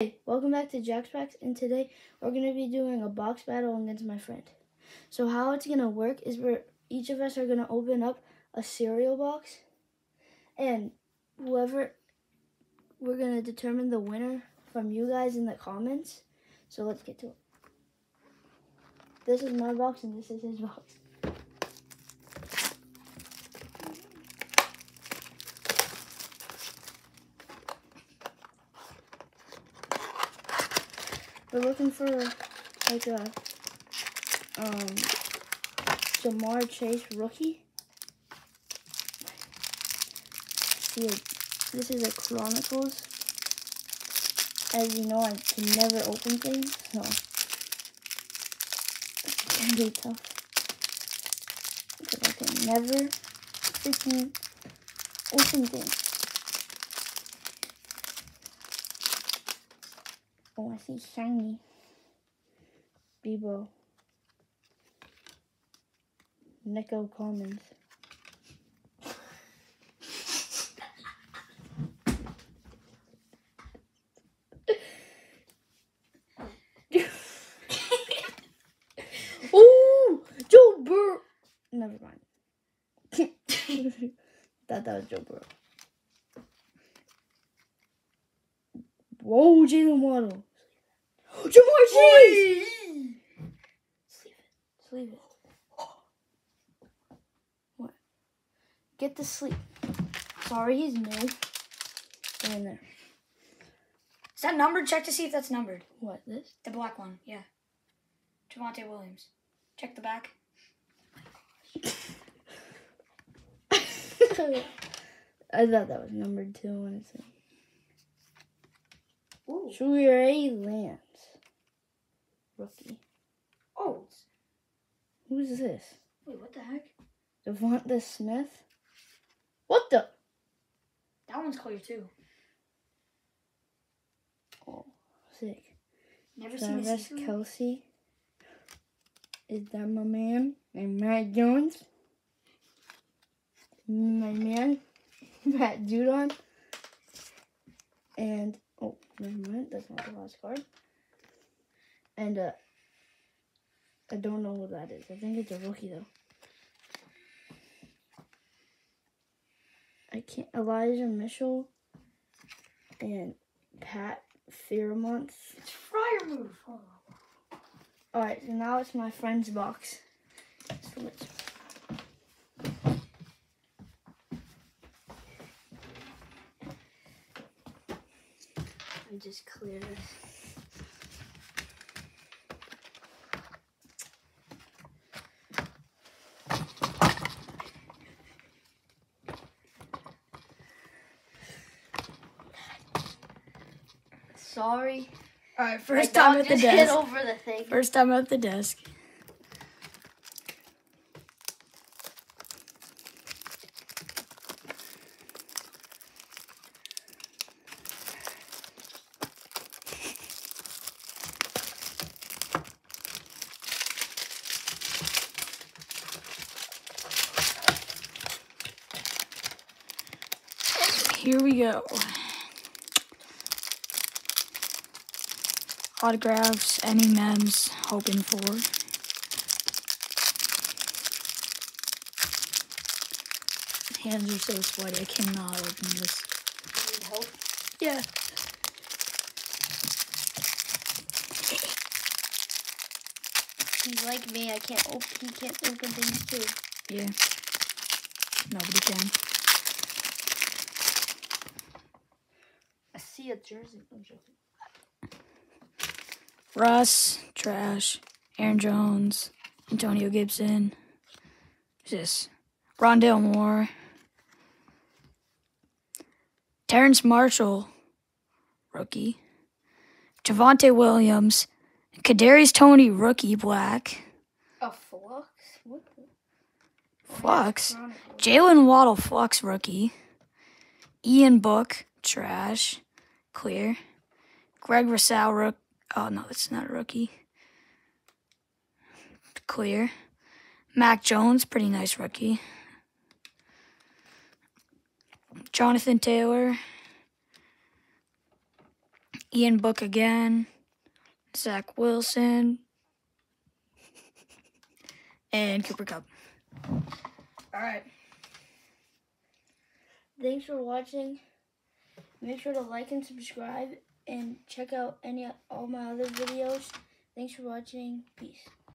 Hey, welcome back to Jack's Packs, and today we're going to be doing a box battle against my friend. So how it's going to work is each of us are going to open up a cereal box, and we're going to determine the winner from you guys in the comments. So let's get to it. This is my box and this is his box. We're looking for like a Ja'Marr Chase rookie. This is a Chronicles. As you know, I can never open things, so it can be tough. Because I can never freaking open things. Oh, I see shiny. Bebo. Nico Commons. Oh, Joe Burrow. Never mind. Thought that was Joe Burrow. Whoa, Jaylen Waddle. Ja'Marr Chase! Sleeve it. What? Get the sleeve. Sorry, he's new. They're in there. Is that numbered? Check to see if that's numbered. What, this? The black one, yeah. Javonte Williams. Check the back. I thought that was numbered too, honestly. Ooh. Shuri Ray Lance. Rookie. Oh. Who's this? Wait, what the heck? Devonta Smith? What the? That one's clear too. Oh, sick. Never seen this. Travis Kelsey. Is that my man? And Matt Jones? My man? Matt Judon? And... oh, never mind. That's not the last card. And, I don't know what that is. I think it's a rookie, though. I can't... Elijah Mitchell and Pat Fairmont. It's Fryer Move. Oh. Alright, so now it's my friend's box. So let's... just clear this. Sorry. All right, first time at the desk. Hit over the thing. First time at the desk. Here we go. Autographs, any memes, hoping for. Hands are so sweaty, I cannot open this. Need help? Yeah. He's like me, he can't open things too. Yeah. Nobody can. A jersey. Russ, trash. Aaron Jones, Antonio Gibson. Who's this? Rondale Moore. Terrence Marshall, rookie. Javonte Williams, Kadarius Tony, rookie, black. A flux? What the? Flux? Jaylen Waddle, flux, rookie. Ian Book, trash. Clear. Greg Rousseau, rook. Oh, no, that's not a rookie. Clear. Mac Jones, pretty nice rookie. Jonathan Taylor. Ian Book again, Zach Wilson, and Cooper Kupp. All right. Thanks for watching. Make sure to like and subscribe and check out all my other videos. Thanks for watching. Peace.